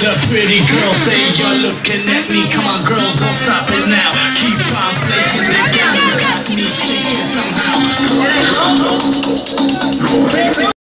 The pretty girls say you're looking at me.